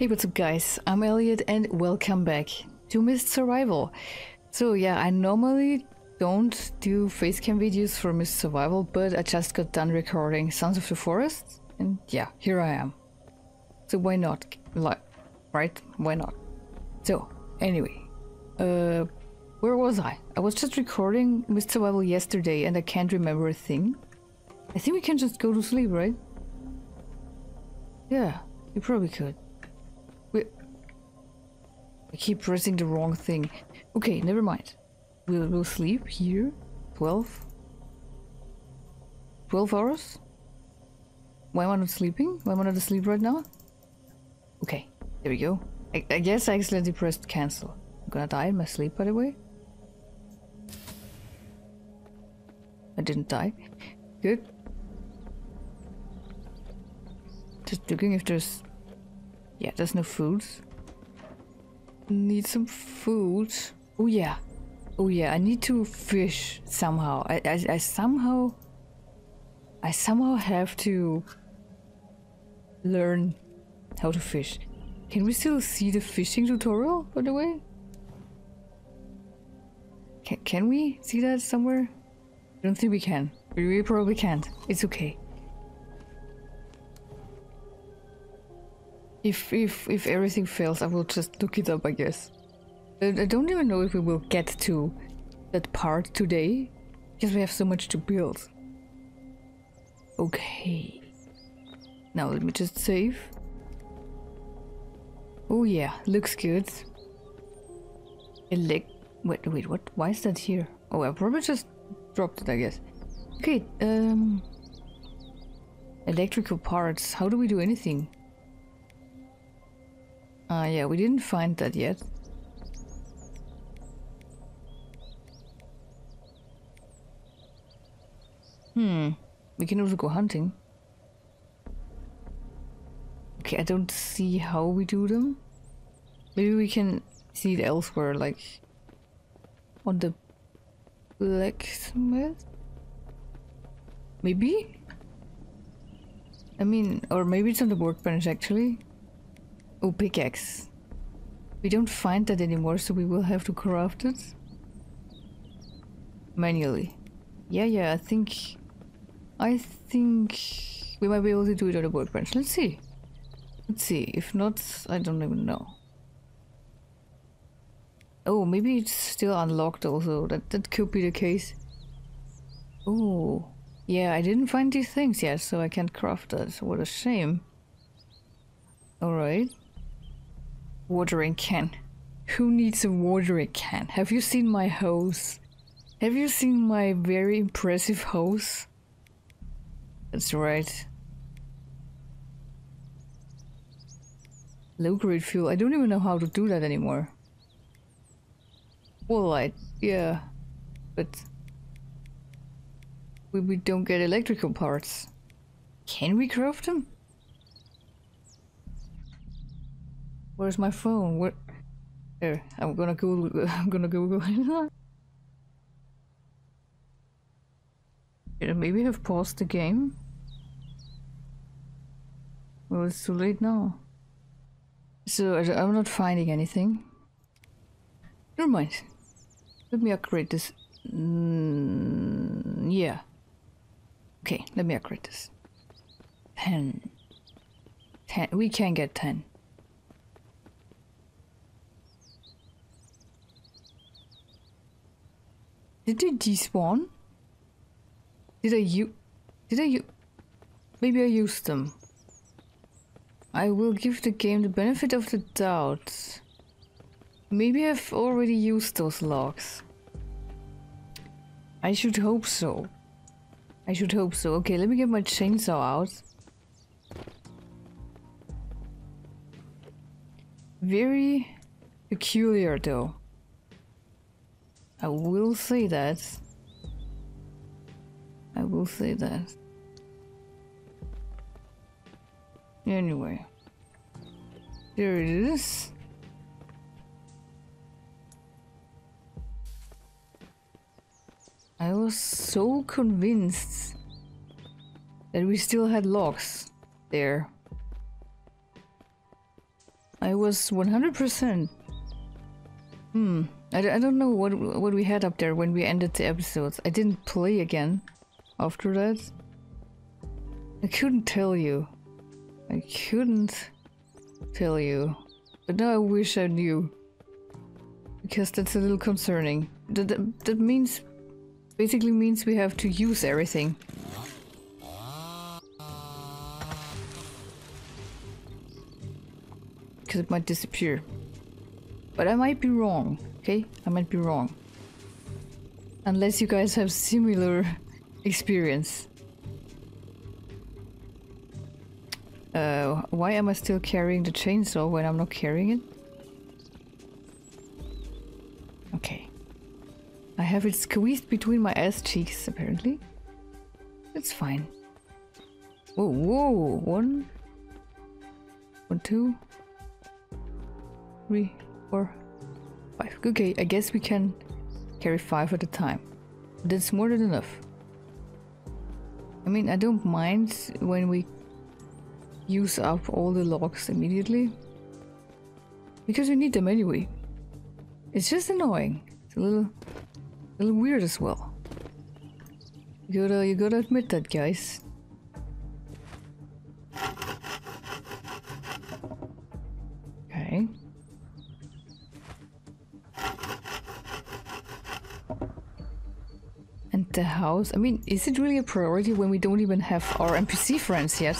Hey, what's up guys, I'm Elliot and welcome back to Mist Survival. So yeah, I normally don't do facecam videos for Mist Survival, but I just got done recording Sons of the Forest and yeah, here I am. So why not, right? Why not? So anyway, where was I? I was just recording Mist Survival yesterday and I can't remember a thing. I think we can just go to sleep, right? Yeah, we probably could. We keep pressing the wrong thing. Okay, never mind. We'll sleep here. 12 hours? Why am I not sleeping? Why am I not asleep right now? Okay, there we go. I guess I accidentally pressed cancel. I'm gonna die in my sleep, by the way. I didn't die. Good. Just looking if there's... yeah, there's no food. Need some food. Oh yeah. Oh yeah, I need to fish somehow. I somehow have to learn how to fish. Can we still see the fishing tutorial, by the way? Can we see that somewhere? I don't think we can. We probably can't. It's okay. If everything fails, I will just look it up, I guess. I don't even know if we will get to that part today, because we have so much to build. Okay. Now let me just save. Oh yeah, looks good. Wait, what? Why is that here? Oh, I probably just dropped it, I guess. Okay, electrical parts. How do we do anything? Yeah, we didn't find that yet. We can also go hunting. Okay, I don't see how we do them. Maybe we can see it elsewhere, like on the blacksmith? Maybe? I mean, or maybe it's on the workbench actually. Oh, pickaxe. We don't find that anymore, so we will have to craft it manually. Yeah, I think we might be able to do it on the workbench. Let's see. If not, I don't even know. Oh, maybe it's still unlocked also. That could be the case. Oh yeah, I didn't find these things yet, so I can't craft that. What a shame. Alright. Watering can. Who needs a watering can? Have you seen my hose? Have you seen my very impressive hose? That's right. Low-grade fuel. I don't even know how to do that anymore. Wallite, yeah. But... we don't get electrical parts. Can we craft them? Where's my phone? Where? There. I'm gonna Google. Maybe have paused the game. Well, it's too late now. So I'm not finding anything. Never mind. Let me upgrade this. Yeah. Okay. Let me upgrade this. 10. We can get 10. Did I despawn? Did I maybe I used them. I will give the game the benefit of the doubt. Maybe I've already used those logs. I should hope so. Okay, let me get my chainsaw out. Very peculiar though. I will say that. Anyway. There it is. I was so convinced that we still had logs there. I was 100%. I don't know what we had up there when we ended the episodes. I didn't play again after that. I couldn't tell you. I couldn't tell you. But now I wish I knew. Because that's a little concerning. That means... basically means we have to use everything. Because it might disappear. But I might be wrong, okay? I might be wrong. Unless you guys have similar experience. Why am I still carrying the chainsaw when I'm not carrying it? Okay. I have it squeezed between my ass cheeks, apparently. It's fine. Whoa, whoa! One, two, three, four, five. Okay, I guess we can carry five at a time. That's more than enough. I mean, I don't mind when we use up all the logs immediately, because we need them anyway. It's just annoying. It's a little weird as well. You gotta admit that, guys. Okay. And the house, I mean, is it really a priority when we don't even have our NPC friends yet?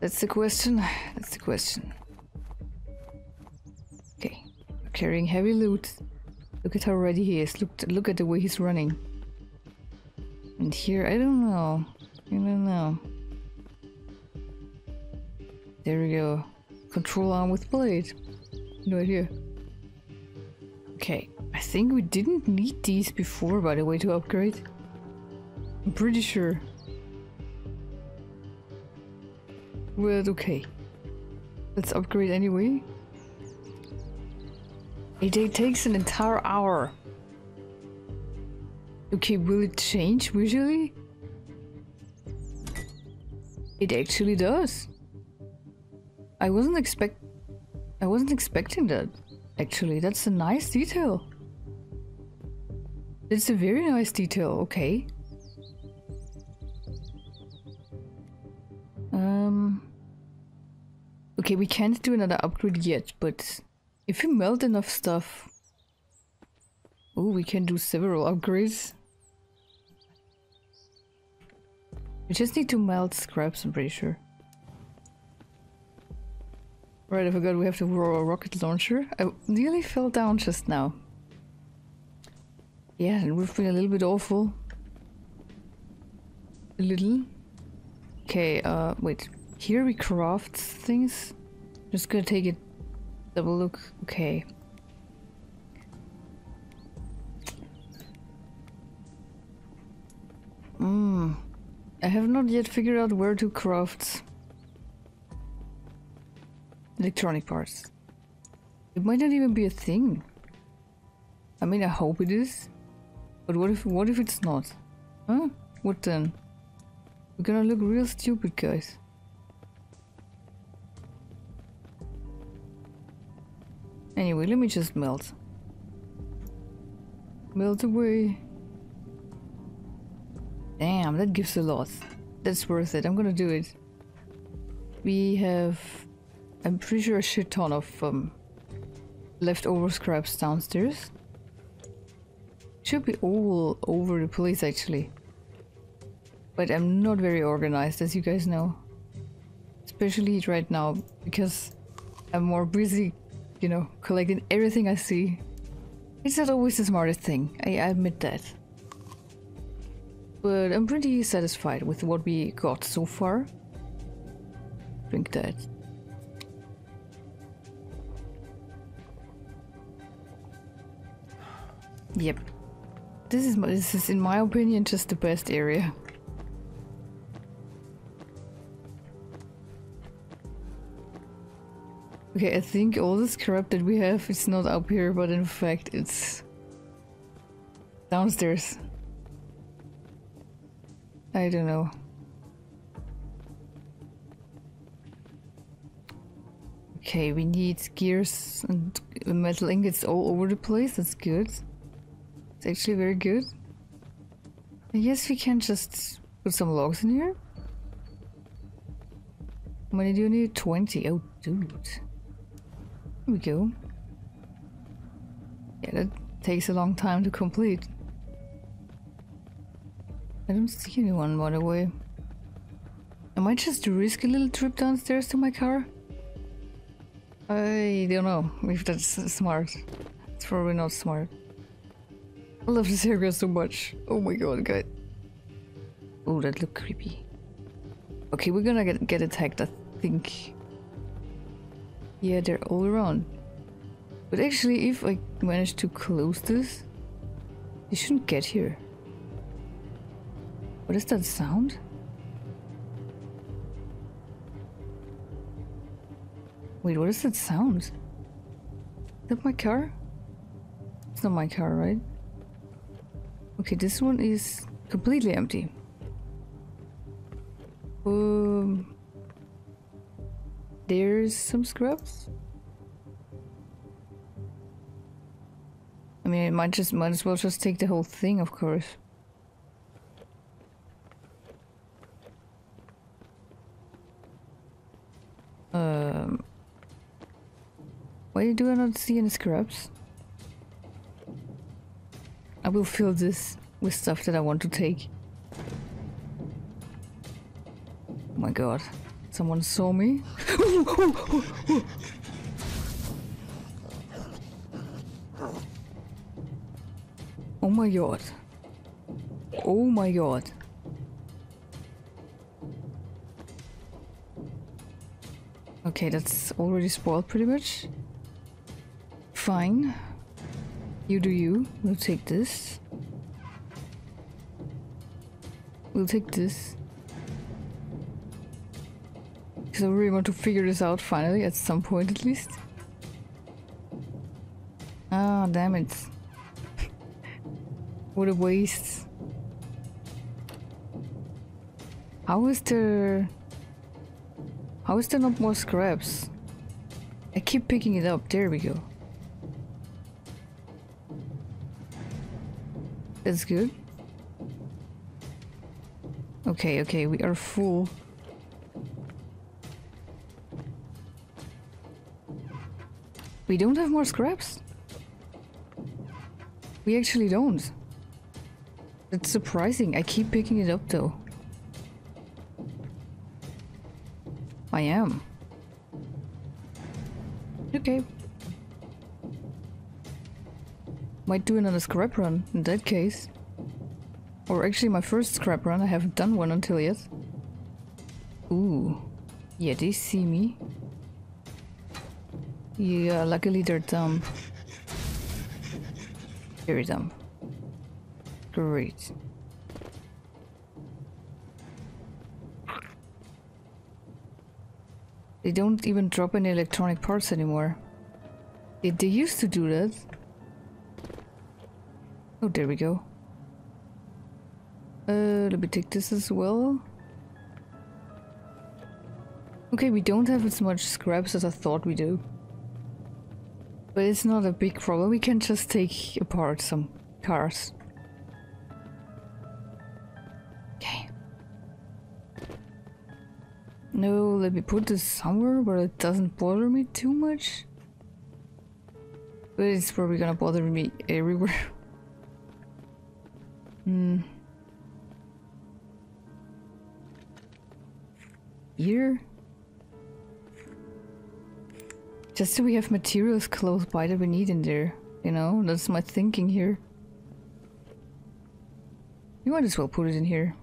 That's the question. That's the question. Okay, we're carrying heavy loot. Look at how ready he is. Look at the way he's running. And here, I don't know. I don't know. There we go. Control arm with blade. No idea. Okay, I think we didn't need these before, by the way, to upgrade. I'm pretty sure. Well, okay. Let's upgrade anyway. It takes an entire hour. Okay, will it change visually? It actually does. I wasn't expecting that. Actually, that's a nice detail. It's a very nice detail, okay. Okay, we can't do another upgrade yet, but if we melt enough stuff... oh, we can do several upgrades. We just need to melt scraps, I'm pretty sure. Right, I forgot we have to roll a rocket launcher. I nearly fell down just now. Yeah, and we've been a little bit awful. A little. Okay, wait. Here we craft things. Just gonna take a double look. Okay. I have not yet figured out where to craft electronic parts. It might not even be a thing. I mean, I hope it is. But what if it's not? Huh? What then? We're gonna look real stupid, guys. Anyway, let me just melt. Melt away. Damn, that gives a lot. That's worth it. I'm gonna do it. We have... I'm pretty sure a shit ton of leftover scraps downstairs. Should be all over the place, actually. But I'm not very organized, as you guys know. Especially right now, because I'm more busy... you know, collecting everything I see. It's not always the smartest thing, I admit that. But I'm pretty satisfied with what we got so far. Drink that. Yep. This is in my opinion just the best area. Okay, I think all the scrap that we have is not up here, but in fact it's downstairs. I don't know. Okay, we need gears and metal ingots all over the place. That's good. It's actually very good. I guess we can just put some logs in here. How many do you need? 20. Oh, dude. Here we go. Yeah, that takes a long time to complete. I don't see anyone, by the way. I might just risk a little trip downstairs to my car. I don't know if that's smart. It's probably not smart. I love this area so much. Oh my god, guys. Oh, that looked creepy. Okay, we're gonna get attacked, I think. Yeah, they're all around. But actually, if I manage to close this, they shouldn't get here. What is that sound? Wait, what is that sound? Is that my car? It's not my car, right? Okay, this one is completely empty. There's some scraps. I mean, I might as well just take the whole thing, of course. Why do I not see any scraps? I will fill this with stuff that I want to take. Oh my god. Someone saw me. Oh my god. Oh my god. Okay, that's already spoiled pretty much. Fine. You do you. We'll take this. We'll take this. Because I really want to figure this out finally, at some point at least. Ah, damn it. What a waste. How is there not more scraps? I keep picking it up. There we go. That's good. Okay, okay, we are full. We don't have more scraps? We actually don't. That's surprising. I keep picking it up though. I am. Okay. Might do another scrap run in that case. Or actually my first scrap run, I haven't done one until yet. Ooh. Yeah, they see me. Yeah, luckily they're dumb. Very dumb. Great. They don't even drop any electronic parts anymore. They used to do that. Oh, there we go. Let me take this as well. Okay, we don't have as much scraps as I thought we do. But it's not a big problem, we can just take apart some cars. Okay. No, let me put this somewhere where it doesn't bother me too much. But it's probably gonna bother me everywhere. Hmm. Here? Just so we have materials close by that we need in there, you know? That's my thinking here. You might as well put it in here.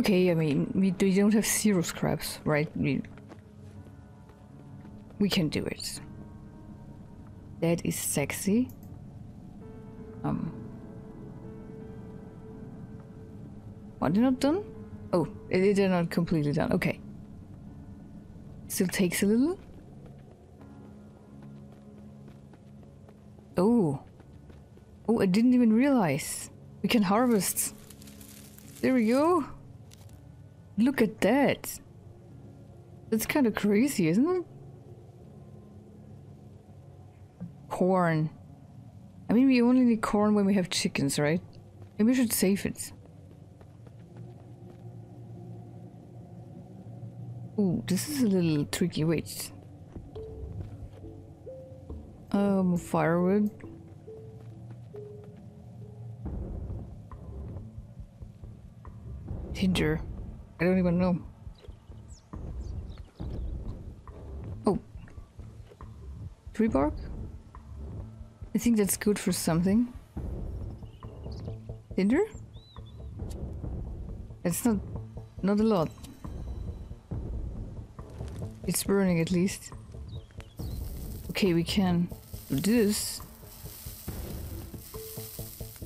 Okay, I mean, we don't have zero scraps, right? We can do it. That is sexy. Are they not done? Oh, they're not completely done. Okay. Still takes a little. Oh. Oh, I didn't even realize. We can harvest. There we go. Look at that. That's kind of crazy, isn't it? corn. I mean, we only need corn when we have chickens, right? Maybe we should save it. Ooh, this is a little tricky. Wait. Firewood. Ginger. I don't even know. Oh. Tree bark? I think that's good for something. Ginger? It's not a lot. It's burning at least. Okay, we can do this.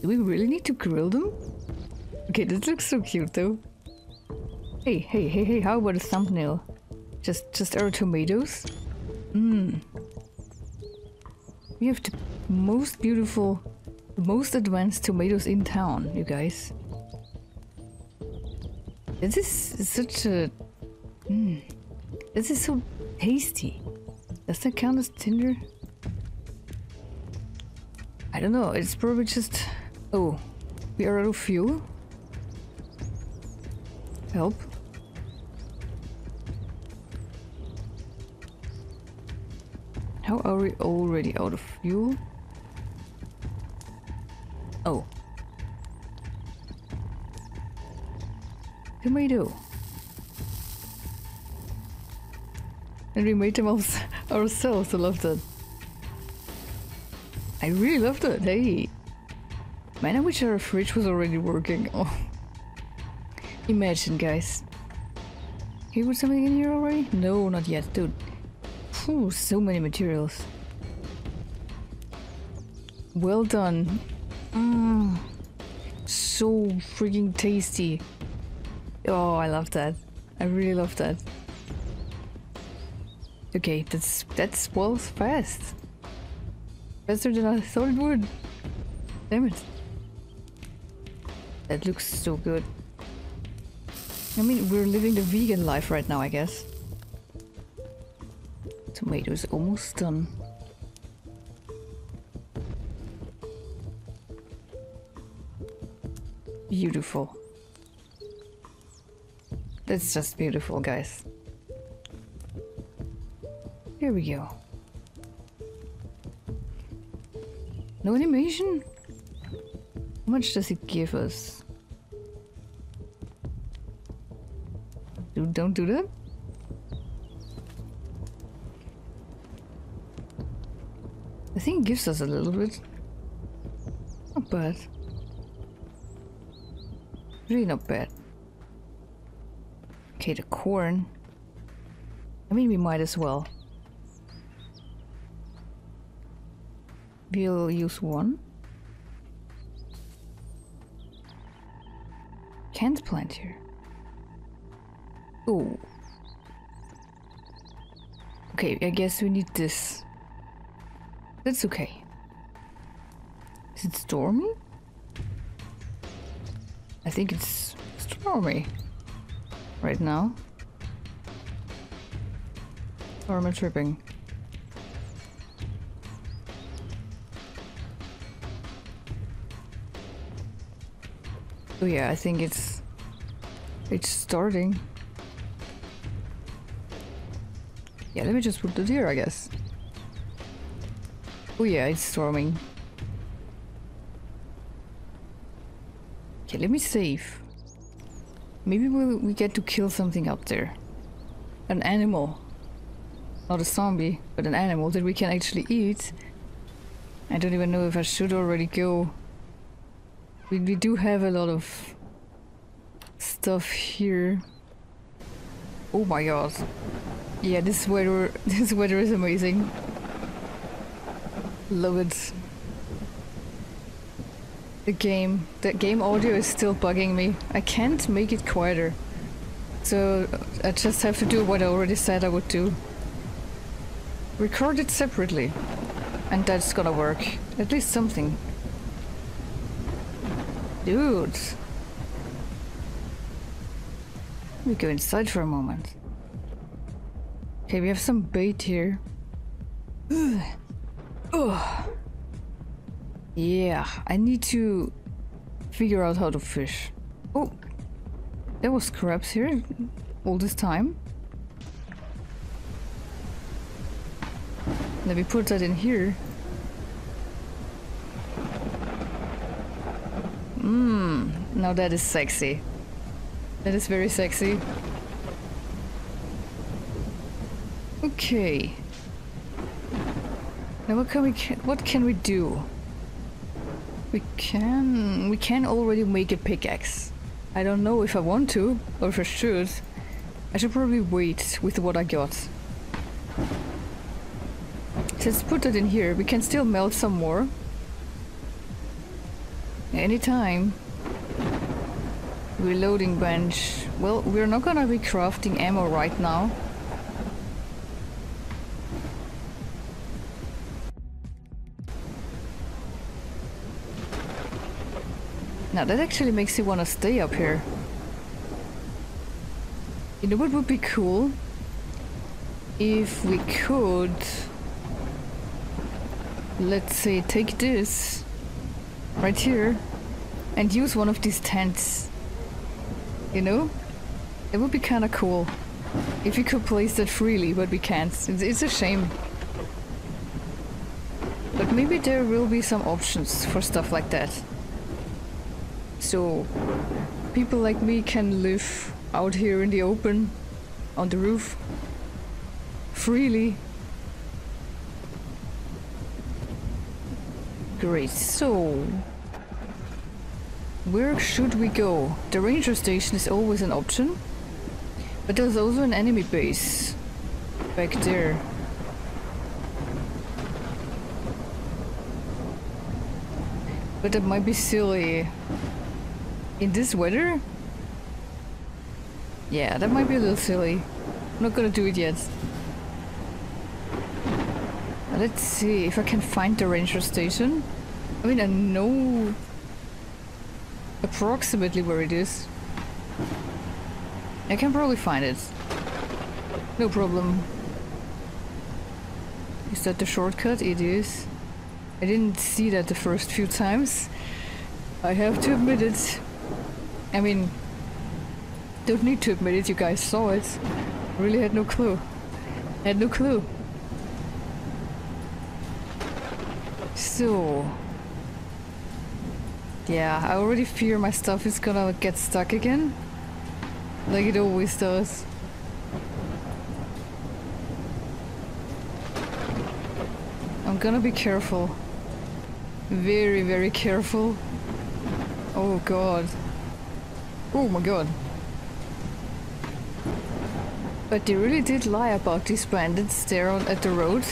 Do we really need to grill them? Okay, this looks so cute though. Hey, hey, hey, hey, how about a thumbnail? Just our tomatoes? Mmm. We have the most beautiful, most advanced tomatoes in town, you guys. This is such a... Mmm. This is so tasty. Does that count as tinder? I don't know, it's probably just... Oh, we are out of fuel? Help. How are we already out of fuel? Oh. Tomato. And we made them ourselves, I love that. I really love that, hey! Man, I wish our fridge was already working. Oh. Imagine, guys. Here was something in here already? No, not yet, dude. Phew, so many materials. Well done. Mmm. So freaking tasty. Oh, I love that. I really love that. Okay, that's well fast. Faster than I thought it would. Damn it. That looks so good. I mean, we're living the vegan life right now, I guess. Tomato is almost done. Beautiful. That's just beautiful, guys. Here we go. No animation? How much does it give us? Dude, don't do that. I think it gives us a little bit. Not bad. Really not bad. Okay, the corn. I mean, we might as well. We'll use one. Can't plant here. Oh. Okay, I guess we need this. That's okay. Is it stormy? I think it's stormy right now. Or am I tripping? Oh yeah, I think it's starting. Yeah, let me just put it here, I guess. Oh yeah, it's storming. Okay, let me save. Maybe we get to kill something up there. An animal. Not a zombie, but an animal that we can actually eat. I don't even know if I should already go. We do have a lot of stuff here. Oh my god. Yeah, this weather is amazing. Love it. The game audio is still bugging me. I can't make it quieter. So I just have to do what I already said I would do. Record it separately. And that's gonna work. At least something. Dude! Let me go inside for a moment. Okay, we have some bait here. Ugh. Ugh. Yeah, I need to figure out how to fish. Oh, there was crabs here all this time. Let me put that in here. Now that is sexy. That is very sexy. Okay. Now what can we do? We can already make a pickaxe. I don't know if I want to or if I should. I should probably wait with what I got. Let's put that in here. We can still melt some more. Anytime. Reloading bench. Well, we're not gonna be crafting ammo right now. Now that actually makes you want to stay up here. You know what would be cool? If we could... Let's say take this right here and use one of these tents. You know? It would be kind of cool if we could place that freely, but we can't. It's a shame. But maybe there will be some options for stuff like that. So people like me can live out here in the open, on the roof, freely. Great, so where should we go? The ranger station is always an option, but there's also an enemy base back there. But that might be silly. In this weather? Yeah, that might be a little silly. I'm not gonna do it yet. Let's see if I can find the ranger station. I mean, I know approximately where it is. I can probably find it. No problem. Is that the shortcut? It is. I didn't see that the first few times. I have to admit it. I mean, don't need to admit it, you guys saw it. I really had no clue. I had no clue. So... Yeah, I already fear my stuff is gonna get stuck again. Like it always does. I'm gonna be careful. Very, very careful. Oh god. Oh my god. But they really did lie about these bandits there at the road.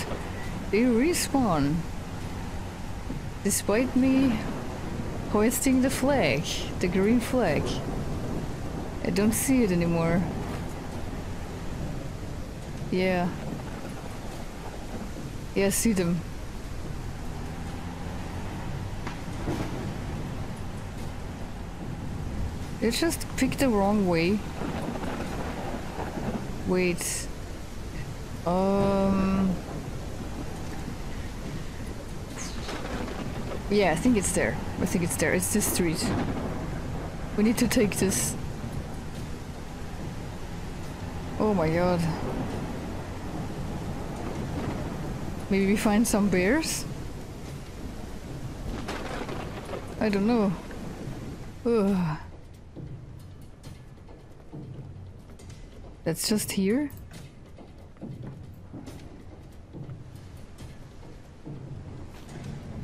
They respawn. Despite me hoisting the flag, the green flag. I don't see it anymore. Yeah. Yeah, I see them. They just picked the wrong way. Wait. Yeah, I think it's there. I think it's there. It's this street. We need to take this. Oh my god. Maybe we find some bears? I don't know. Ugh. That's just here?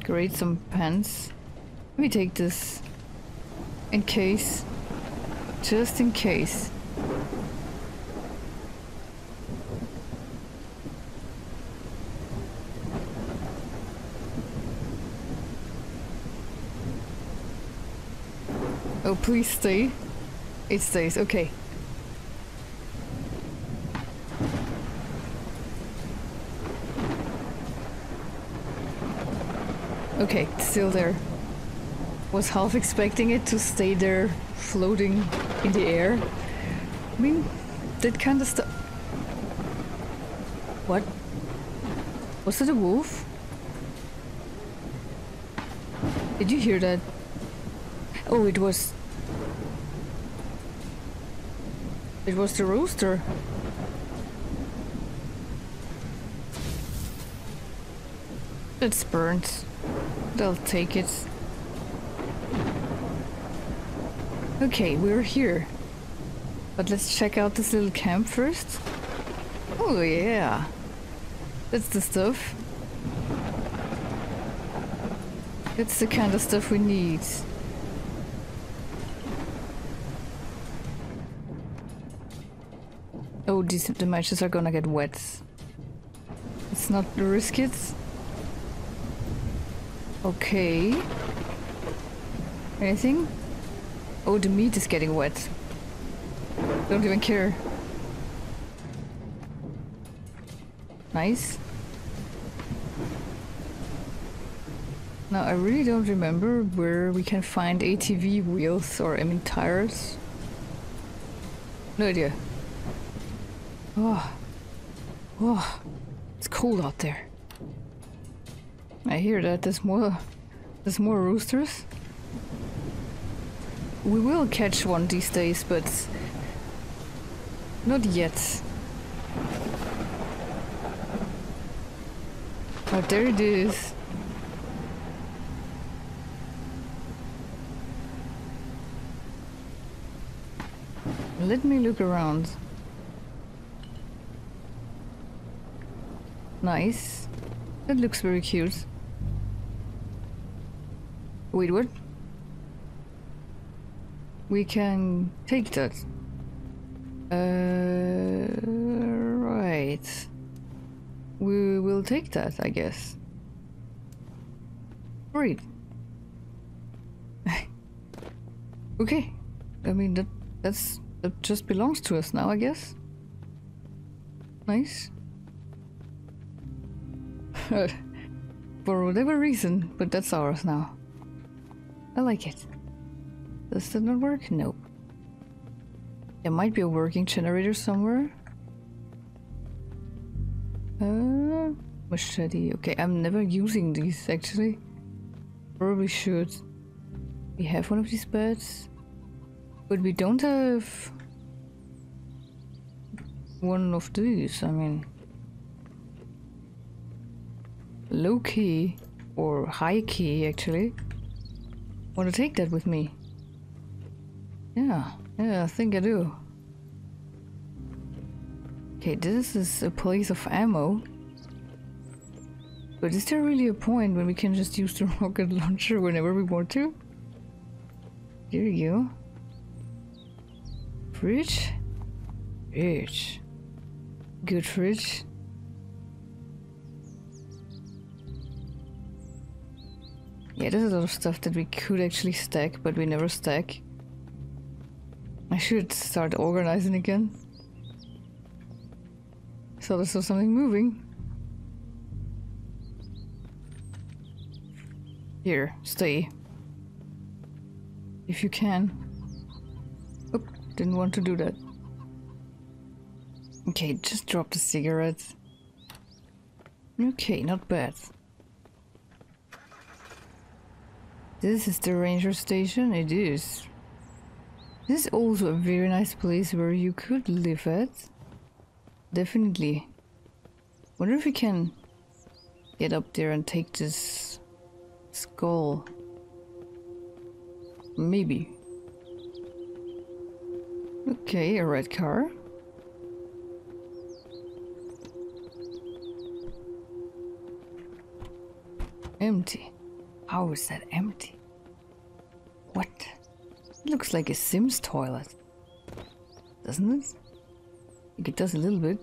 Great, some pants. Let me take this. In case. Just in case. Oh, please stay. It stays, okay. Okay, it's still there. Was half expecting it to stay there, floating in the air. I mean, that kind of stuff. What? Was it a wolf? Did you hear that? Oh, it was the rooster. It's burnt. They'll take it. Okay, we're here. But let's check out this little camp first. Oh yeah. That's the stuff. That's the kind of stuff we need. Oh, the matches are gonna get wet. Let's not risk it. Okay. Anything? Oh, the meat is getting wet. Don't even care. Nice. Now, I really don't remember where we can find ATV wheels or, I mean, tires. No idea. Oh. Oh. It's cold out there. I hear that. There's more roosters. We will catch one these days, but not yet. Oh, there it is. Let me look around. Nice. That looks very cute. Wait, what? We can take that. Right. We will take that, I guess. Great. Okay. I mean, that just belongs to us now, I guess. Nice. For whatever reason, but that's ours now. I like it. Does that not work? Nope. There might be a working generator somewhere. Machete. Okay, I'm never using these actually. Probably should. We have one of these beds. But we don't have one of these, I mean. Low key, or high key actually. Want to take that with me? Yeah, I think I do. Okay, this is a place of ammo. But is there really a point when we can just use the rocket launcher whenever we want to? Here you go. Fridge? Fridge. Good fridge. Yeah, there's a lot of stuff that we could actually stack, but we never stack. I should start organizing again. So I saw something moving. Here, stay. If you can. Oop, didn't want to do that. Okay, just drop the cigarettes. Okay, not bad. This is the ranger station, it is. This is also a very nice place where you could live at. Definitely. Wonder if we can get up there and take this skull. Maybe. Okay, a red car. Empty. How is that empty? What? It looks like a Sims toilet, doesn't it? I think it does a little bit.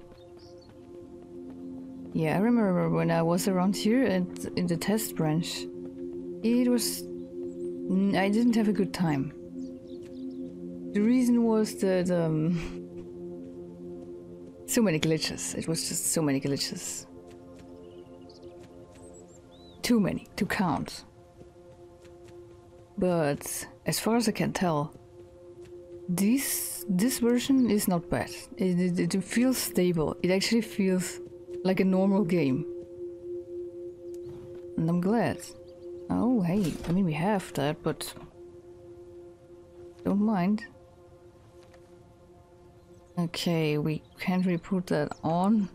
Yeah, I remember when I was around here and in the test branch. It was... I didn't have a good time. The reason was that... so many glitches. It was just so many glitches. Too many to count. But as far as I can tell, this version is not bad. It feels stable. It actually feels like a normal game. And I'm glad. Oh, hey, I mean, we have that, but don't mind. Okay, we can't really put that on.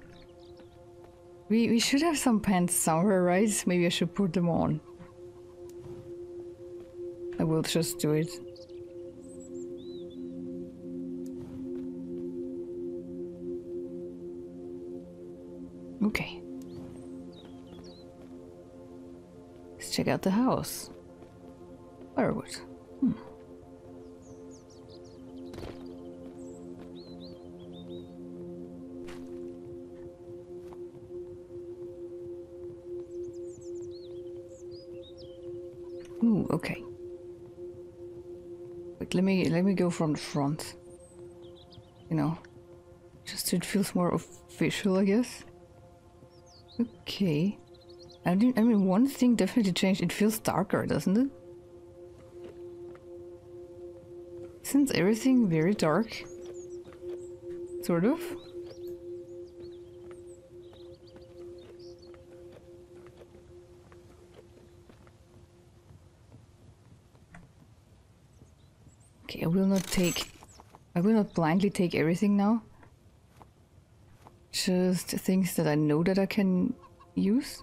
We should have some pants somewhere, right? Maybe I should put them on. I will just do it. Okay. Let's check out the house. Firewood. Hmm. Ooh, okay. Wait, let me go from the front. You know, just so it feels more official, I guess. Okay. I mean, one thing definitely changed. It feels darker, doesn't it? Isn't everything very dark? Sort of. Okay, I will not blindly take everything now. Just things that I know that I can use.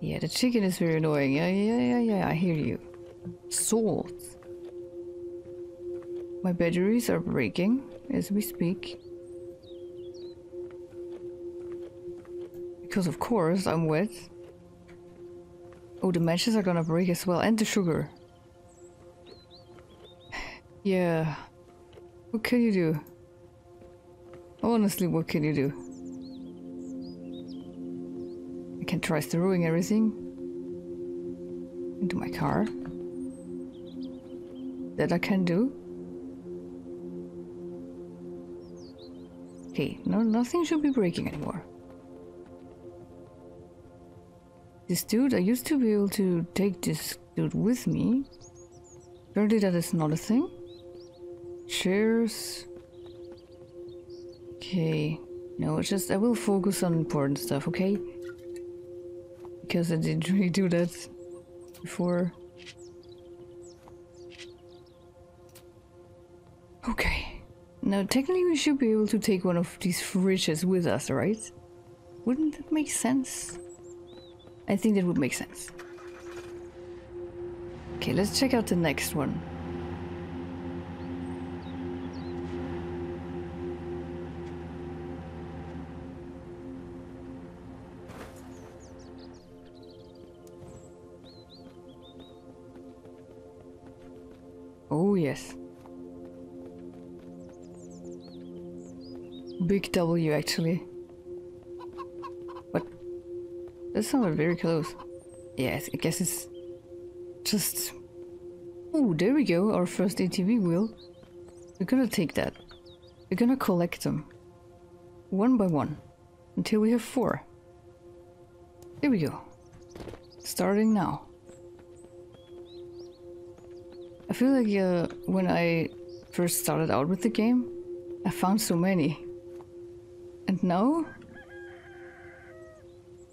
Yeah, the chicken is very annoying. Yeah, I hear you. Salt. My batteries are breaking as we speak. Because of course I'm wet. Oh, the matches are gonna break as well, and the sugar. Yeah. What can you do? Honestly, what can you do? I can try throwing everything into my car. That I can do. Okay, no, nothing should be breaking anymore. This dude, I used to be able to take this dude with me. Apparently that is not a thing. Chairs. Okay, no, it's just I will focus on important stuff, okay? Because I didn't really do that before. Okay, now technically we should be able to take one of these fridges with us, right? Wouldn't that make sense? I think that would make sense. Okay, let's check out the next one. Oh, yes. Big W, actually. But that's not very close. Yes, I guess it's just... Oh, there we go, our first ATV wheel. We're gonna take that. We're gonna collect them. One by one. Until we have four. There we go. Starting now. I feel like when I first started out with the game, I found so many. And now,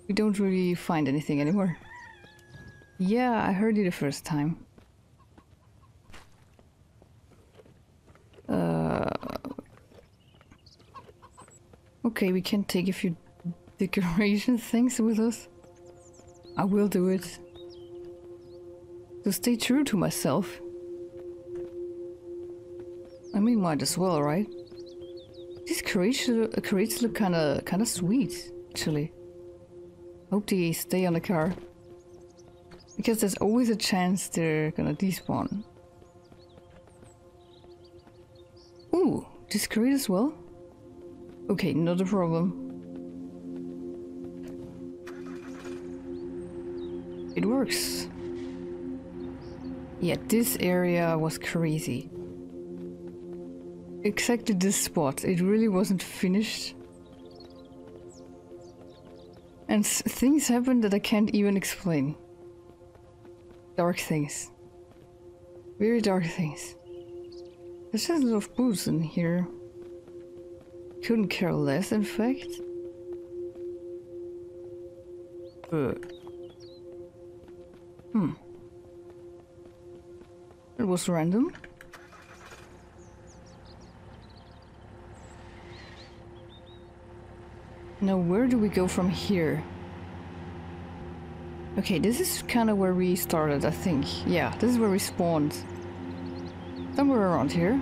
we don't really find anything anymore. Yeah, I heard you the first time. Okay, we can take a few decoration things with us. I will do it. So stay true to myself. I mean, might as well, right? These crates look kinda sweet, actually. Hope they stay on the car. Because there's always a chance they're gonna despawn. Ooh, this crate as well? Okay, not a problem. It works. Yeah, this area was crazy. Exactly this spot, it really wasn't finished. And things happen that I can't even explain. Dark things. Very dark things. There's just a lot of booze in here. Couldn't care less, in fact. Hmm. It was random. Now, where do we go from here? Okay, this is kind of where we started, I think. Yeah, this is where we spawned. Somewhere around here.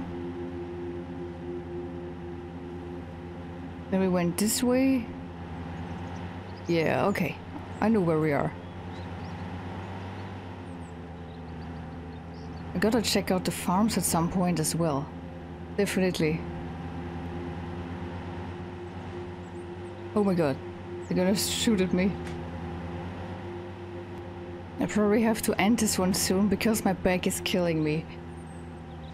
Then we went this way. Yeah, okay. I know where we are. I gotta check out the farms at some point as well. Definitely. Oh my god. They're gonna shoot at me. I probably have to end this one soon because my back is killing me.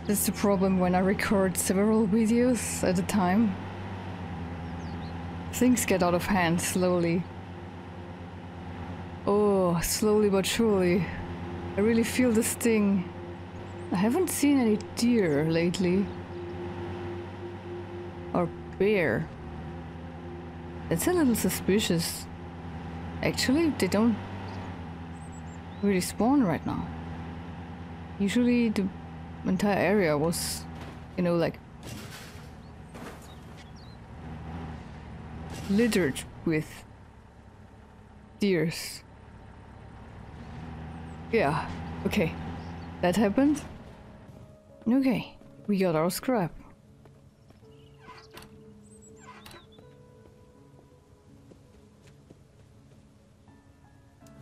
That's the problem when I record several videos at a time. Things get out of hand slowly. Oh, slowly but surely. I really feel this sting. I haven't seen any deer lately. Or bear. That's a little suspicious. Actually, they don't really spawn right now. Usually the entire area was, you know, like littered with deers. Yeah, okay, that happened. Okay, we got our scrap.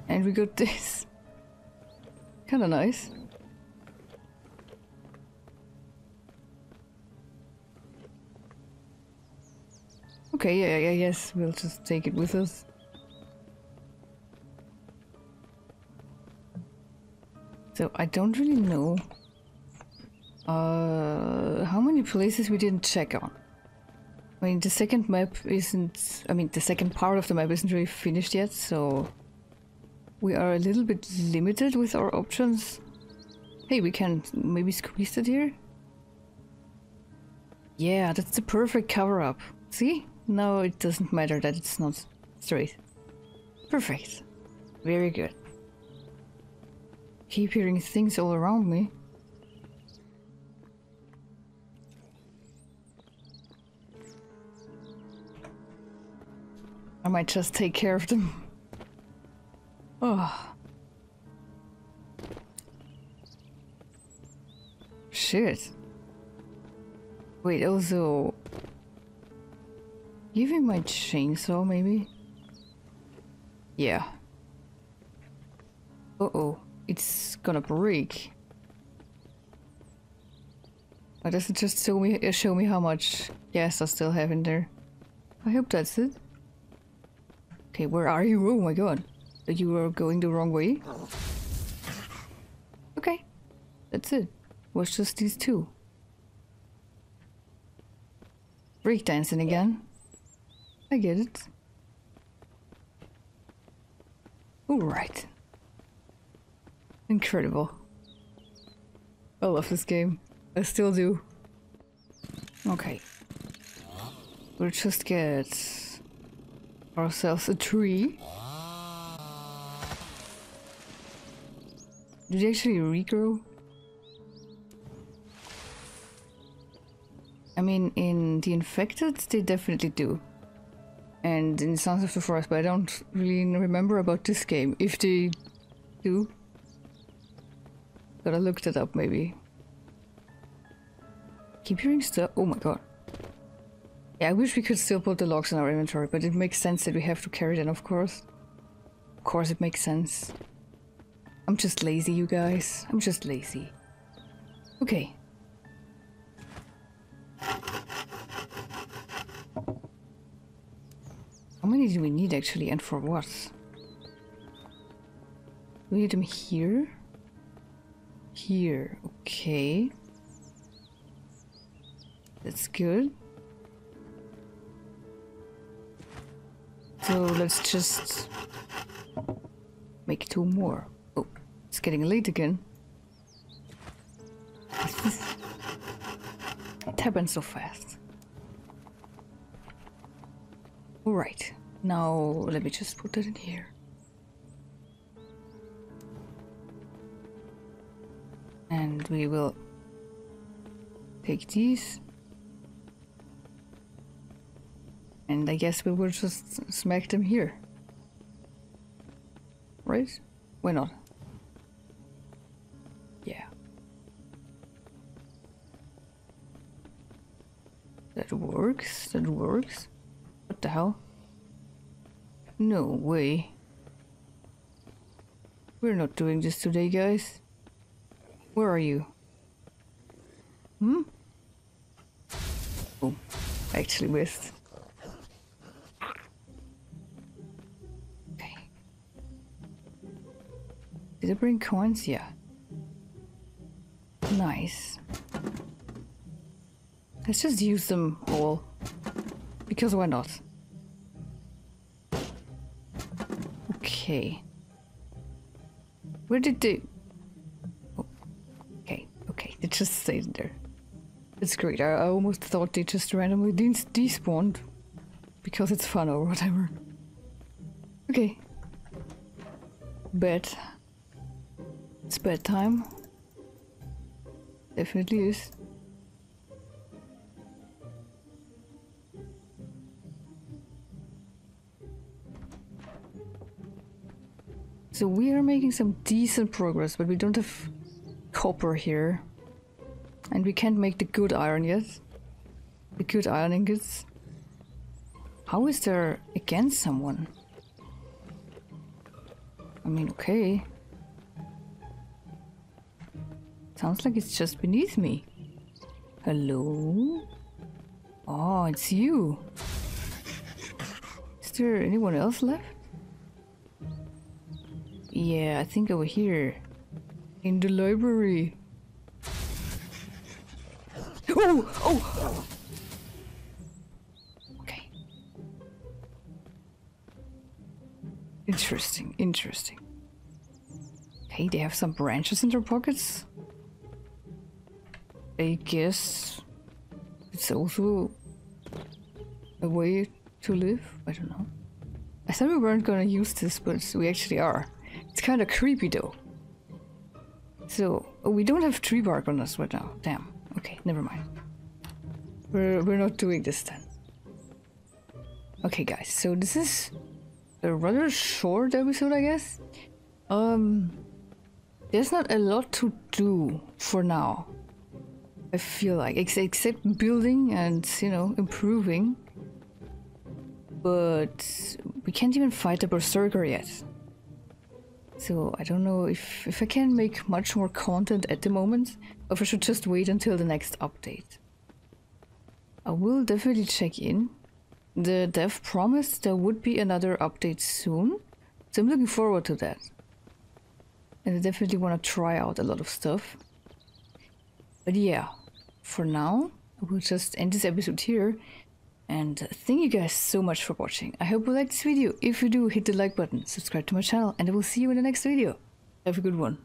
And we got this. Kinda nice. Okay, yeah, yes, we'll just take it with us. So I don't really know how many places we didn't check on. I mean, the second map isn't... I mean, the second part of the map isn't really finished yet, so... we are a little bit limited with our options. Hey, we can maybe squeeze it here? Yeah, that's the perfect cover-up. See? Now it doesn't matter that it's not straight. Perfect. Very good. Keep hearing things all around me. I might just take care of them. Oh. Shit. Wait, also... give me my chainsaw, maybe? Yeah. Uh-oh. It's gonna break. Why does it just show me how much gas I still have in there? I hope that's it. Okay, where are you? Oh my god. You were going the wrong way? Okay. That's it. Was just these two. Breakdancing again. I get it. Alright. Incredible. I love this game. I still do. Okay. We'll just get ourselves a tree. Did they actually regrow? I mean, in the Infected, they definitely do. And in Sons of the Forest, but I don't really remember about this game. If they do... gotta look that up, maybe. Keep hearing stuff. Oh my god. Yeah, I wish we could still put the logs in our inventory, but it makes sense that we have to carry them, of course. Of course it makes sense. I'm just lazy, you guys. I'm just lazy. Okay. How many do we need, actually, and for what? We need them here? Here. Okay. That's good. So let's just make two more. It's getting late again. It happened so fast. Alright, now let me just put that in here. And we will take these. And I guess we will just smack them here. Right? Why not? Yeah. That works, that works. What the hell? No way. We're not doing this today, guys. Where are you? Hmm? Oh, I actually missed. Okay. Did I bring coins? Yeah. Nice. Let's just use them all. Because why not? Okay. Where did they... Oh, okay, okay, they just stayed there. It's great, I almost thought they just randomly despawned. Because it's fun or whatever. Okay. Bed. It's bedtime. Definitely is. So we are making some decent progress, but we don't have copper here. And we can't make the good iron yet. The good iron ingots. How is there against someone? I mean, okay. Sounds like it's just beneath me. Hello? Oh, it's you. Is there anyone else left? Yeah, I think over here. In the library. Oh! Oh! Okay. Interesting, interesting. Hey, they have some branches in their pockets? I guess... it's also... a way to live? I don't know. I thought we weren't gonna use this, but we actually are. It's kind of creepy though. So, oh, we don't have tree bark on us right now. Damn. Okay, never mind. We're not doing this then. Okay, guys. So this is a rather short episode, I guess. There's not a lot to do for now. I feel like except building and, you know, improving. But we can't even fight a berserker yet. So I don't know if I can make much more content at the moment, or if I should just wait until the next update. I will definitely check in. The dev promised there would be another update soon, so I'm looking forward to that. And I definitely want to try out a lot of stuff. But yeah, for now, I will just end this episode here. And thank you guys so much for watching. I hope you liked this video. If you do, hit the like button, subscribe to my channel, and I will see you in the next video. Have a good one.